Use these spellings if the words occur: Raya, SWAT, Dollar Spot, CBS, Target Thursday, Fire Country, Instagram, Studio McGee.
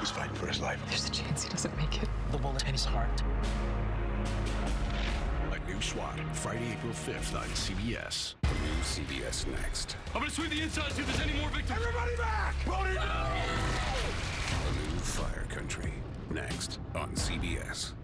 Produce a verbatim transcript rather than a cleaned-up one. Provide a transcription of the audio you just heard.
He's fighting for his life. There's a chance he doesn't make it. The bullet hit his heart. A new SWAT, Friday, April fifth on C B S. New C B S Next. I'm gonna sweep the inside, see if there's any more victims. Everybody back! Brody, no! A new Fire Country, next on C B S.